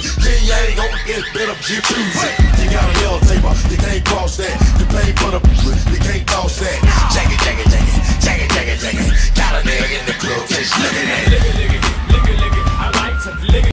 music. Then you ain't gonna get better, get music. You gotta